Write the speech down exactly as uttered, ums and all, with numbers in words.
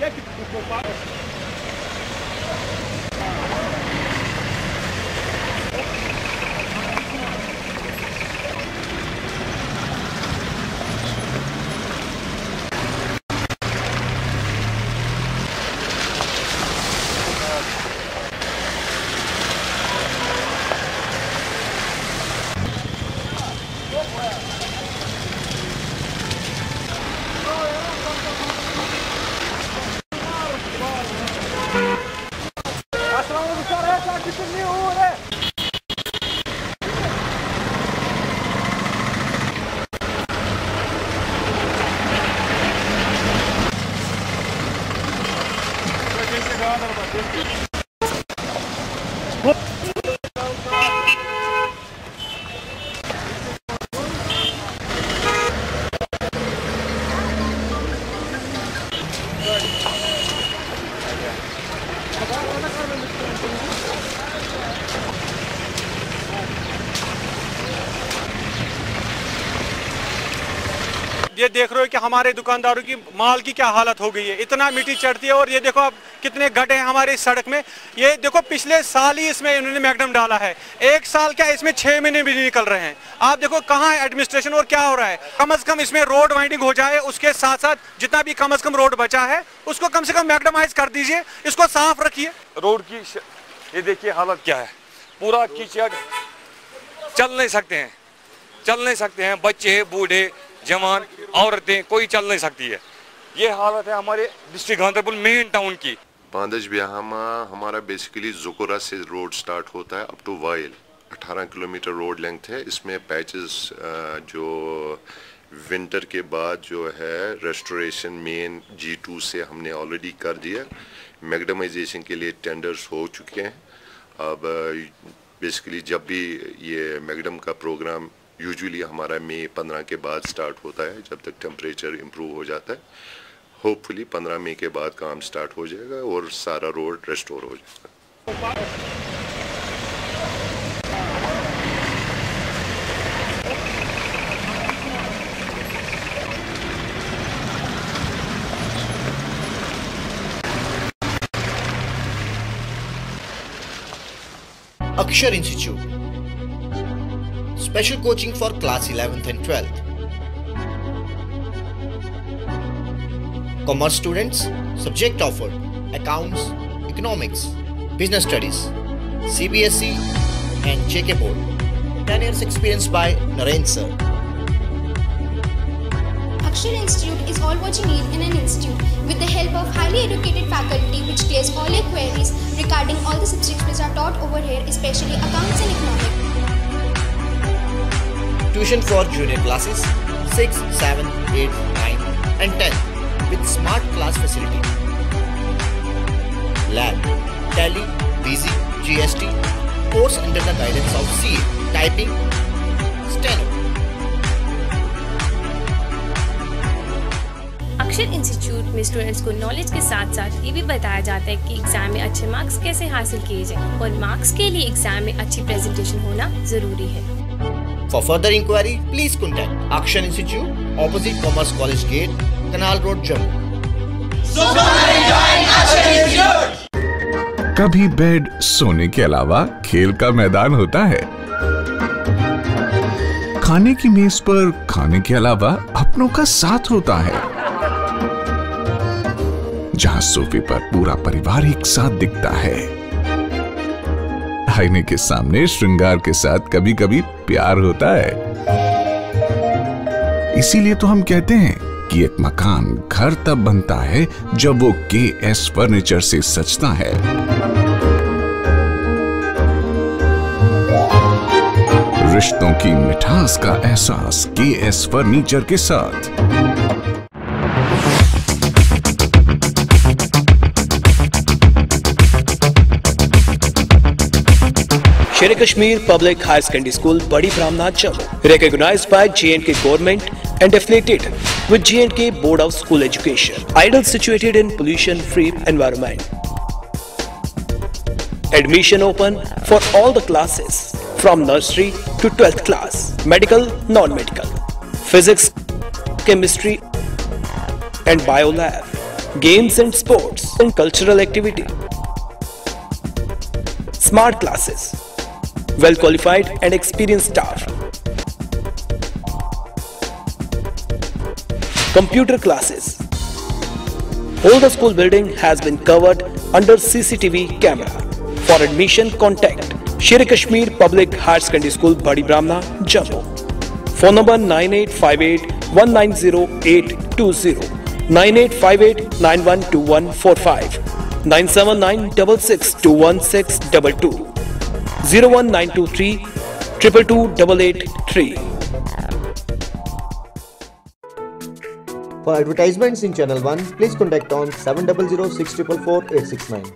या ये देख रहे हो कि हमारे दुकानदारों की माल की क्या हालत हो गई है, इतना मिट्टी चढ़ती है। और ये देखो आप कितने गड्ढे हैं हमारे इस सड़क में। ये देखो पिछले साल ही इसमें इन्होंने मैग्नम डाला है, एक साल क्या इसमें छः महीने भी निकल रहे हैं। आप देखो कहाँ है एडमिनिस्ट्रेशन और क्या हो रहा है। कम से कम इसमें रोड वाइंडिंग हो जाए, उसके साथ साथ जितना भी कम से कम रोड बचा है उसको कम से कम मैग्नमाइज कर दीजिए, इसको साफ रखिए। रोड की ये देखिए हालत क्या है, पूरा कीचड़, चल नहीं सकते हैं, चल नहीं सकते हैं, बच्चे बूढ़े जवान औरतें कोई चल नहीं सकती है। ये हालत है हमारे डिस्ट्रिक्ट गांधरबल मेन टाउन की। पांदज ब्याहामा हमारा बेसिकली जुकुरा से रोड स्टार्ट होता है अप टू वाइल, अठारह किलोमीटर रोड लेंथ है। इसमें पैचेस जो विंटर के बाद जो है रेस्टोरेशन मेन जी टू से हमने ऑलरेडी कर दिया, मैग्डमाइजेशन के लिए टेंडर्स हो चुके हैं। अब बेसिकली जब भी ये मैग्डम का प्रोग्राम यूजुअली हमारा मई पंद्रह के बाद स्टार्ट होता है, जब तक टेम्परेचर इम्प्रूव हो जाता है। होपफुली पंद्रह मई के बाद काम स्टार्ट हो जाएगा और सारा रोड रेस्टोर हो जाएगा। Akshar institute, special coaching for class eleventh and twelfth. Commerce students, subject offered, accounts, economics, business studies, C B S E and J K board. ten years experience by Naren Sir. Akshar Institute is all what you need in an institute with the help of highly educated faculty which clears all your queries regarding all the subjects which are taught over here, especially accounts and economics. Tuition for junior classes six, seven, eight, nine and ten with smart class facility. Lab, Tally, B Z, G S T, course under the guidance of C A, Typing, Steno. Akshar institute में students को knowledge के साथ साथ ये भी बताया जाता है कि एग्जाम में अच्छे मार्क्स कैसे हासिल किए जाए और मार्क्स के लिए एग्जाम में अच्छी प्रेजेंटेशन होना जरूरी है। For further inquiry, please contact Action Institute, opposite Commerce College Gate, Canal Road, Jammu. So join Action Institute. कभी बेड सोने के अलावा खेल का मैदान होता है, खाने की मेज पर खाने के अलावा अपनों का साथ होता है, जहाँ सोफे पर पूरा परिवार एक साथ दिखता है, आईने के सामने श्रृंगार के साथ कभी कभी प्यार होता है। इसीलिए तो हम कहते हैं कि एक मकान घर तब बनता है जब वो के एस फर्नीचर से सजता है। रिश्तों की मिठास का एहसास के एस फर्नीचर के साथ। Shri Kashmir public high secondary school, Bari Brahmana Jammu, recognized by J and K government and affiliated with J and K Board of School Education. Ideal situated in pollution-free environment. Admission open for all the classes from nursery to twelfth class. Medical, non-medical, physics, chemistry, and bio lab. games and sports and cultural activity, smart classes, well qualified and experienced staff, computer classes. All the school building has been covered under C C T V camera. For admission, contact Shri Kashmir Public High School, Badi Brahmana, Jammu. Phone number nine eight five eight one nine zero eight two zero, nine eight five eight nine one two one four five, nine seven nine six six two one six two two, zero one nine two three two two two eight eight three. For advertisements in Channel one, please contact on seven zero zero six four four eight six nine.